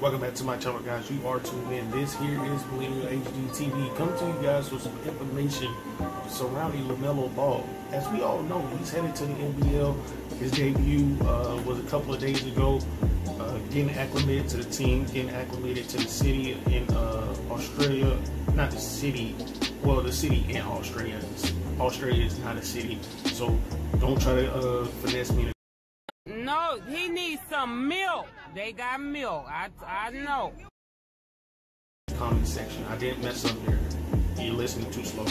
Welcome back to my channel, guys. You are tuned in. This here is Millennial HD TV. Coming to you guys with some information surrounding LaMelo Ball. As we all know, he's headed to the NBL. His debut was a couple of days ago. Getting acclimated to the team, getting acclimated to the city in Australia. Not the city. Well, the city in Australia. Australia is not a city, so don't try to finesse me. No, he needs some milk. They got milk. I know. Comment section. I didn't mess up there. You're listening too slow.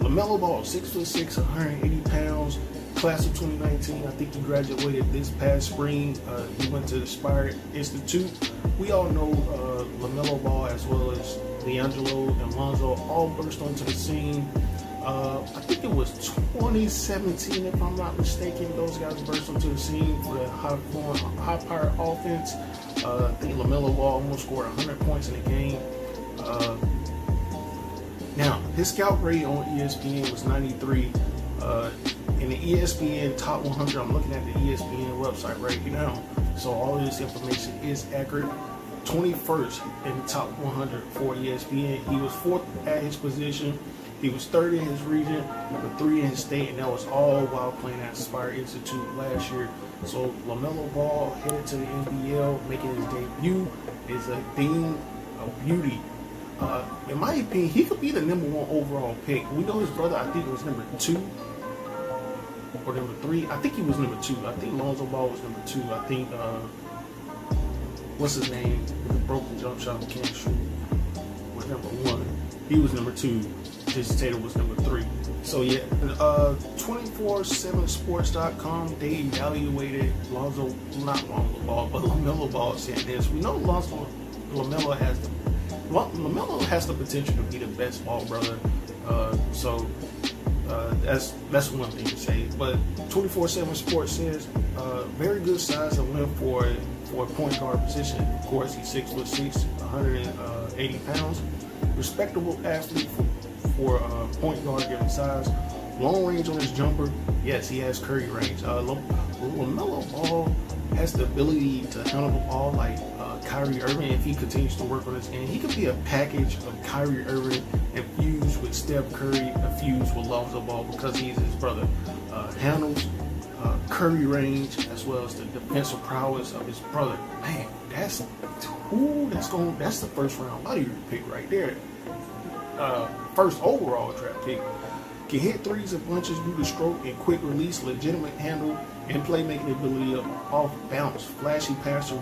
LaMelo Ball, 6'6", 180 pounds, class of 2019. I think he graduated this past spring. He went to the Spire Institute. We all know LaMelo Ball as well as DiAngelo and Lonzo all burst onto the scene. I think it was 2017, if I'm not mistaken. Those guys burst onto the scene for a high-power offense. I think LaMelo Ball almost scored 100 points in a game. Now, his scout grade on ESPN was 93. In the ESPN Top 100, I'm looking at the ESPN website right now, so all of this information is accurate. 21st in the Top 100 for ESPN. He was 4th at his position. He was 3rd in his region, number 3 in his state, and that was all while playing at Spire Institute last year. So LaMelo Ball headed to the NBL, making his debut, is a thing of beauty. In my opinion, he could be the #1 overall pick. We know his brother, I think it was #2 or #3. I think he was #2. I think Lonzo Ball was #2. I think, what's his name? The broken jump shot can't shoot was #1. He was #2. Jason Tatum was #3. So yeah, 247sports.com, they evaluated LaMelo Ball, said this. We know LaMelo has the potential to be the best ball brother. That's one thing to say. But 247 Sports says very good size and win for a point guard position. Of course, he's 6'6", 180 pounds. Respectable athlete for point guard given size. Long range on his jumper. Yes, he has Curry range. LaMelo Ball has the ability to handle the ball like Kyrie Irving. If he continues to work on his game, he could be a package of Kyrie Irving infused with Steph Curry, infused with Lonzo Ball, because he's his brother. Handles, Curry range, as well as the defensive prowess of his brother. Man, that's the first round lottery pick right there. First overall draft pick. Can hit threes and punches due to stroke and quick release, legitimate handle, and playmaking ability of off-bounce. Flashy passer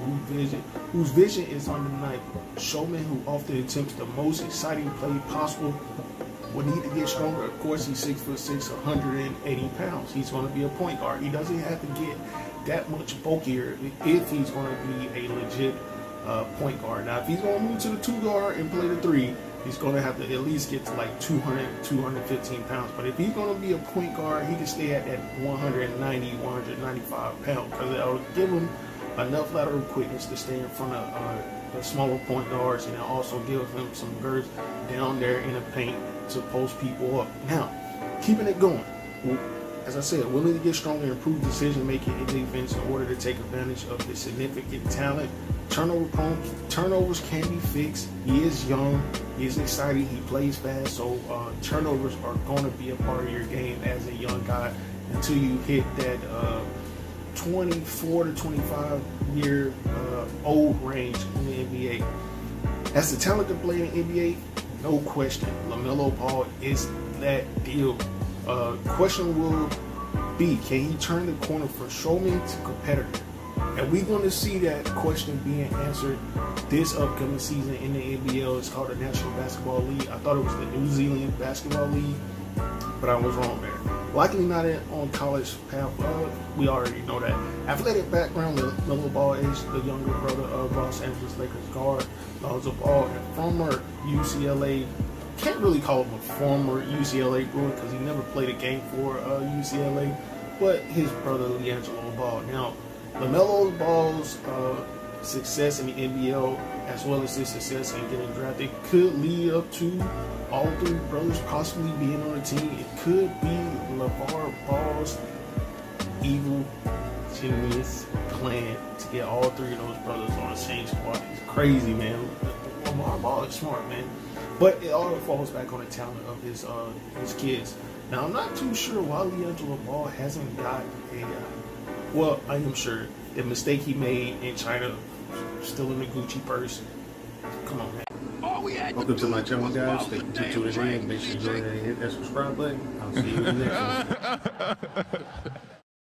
whose vision is undeniable. Showman who often attempts the most exciting play possible. Will need to get stronger. Of course, he's 6'6", 180 pounds. He's going to be a point guard. He doesn't have to get that much bulkier if he's going to be a legit point guard. Now, if he's going to move to the 2 guard and play the 3, he's going to have to at least get to like 200, 215 pounds. But if he's going to be a point guard, he can stay at that 190, 195 pounds, because that will give him enough lateral quickness to stay in front of the smaller point guards, and it also gives him some girth down there in the paint to post people up. Now, keeping it going. As I said, willing to get stronger, improve decision-making in defense in order to take advantage of his significant talent. Turnovers can be fixed. He is young. He is exciting. He plays fast. So turnovers are going to be a part of your game as a young guy until you hit that 24 to 25 year old range in the NBA. As a talented player in the NBA, no question, LaMelo Ball is that deal. Question will be, can he turn the corner from showman to competitor? And we're going to see that question being answered this upcoming season in the NBL. It's called the National Basketball League. I thought it was the New Zealand Basketball League, but I was wrong there. Likely not on college path. We already know that. Athletic background, LaMelo Ball is the younger brother of Los Angeles Lakers guard Lonzo Ball, and former UCLA. Can't really call him a former UCLA guard because he never played a game for UCLA, but his brother Liangelo Ball. Now, LaMelo Ball's success in the NBL, as well as his success in getting drafted, could lead up to all 3 brothers possibly being on the team. It could be LaVar Ball's evil genius plan. plan to get all three of those brothers on the same squad is crazy, man. Lonzo Ball is smart, man. But it all falls back on the talent of his kids. Now, I'm not too sure why DiAngelo Ball hasn't got a... well, I am sure. The mistake he made in China, still in the Gucci purse. Come on, man. Welcome to my channel, guys. Stay tuned to the end. Make sure you go ahead and hit that subscribe button. I'll see you in the next one.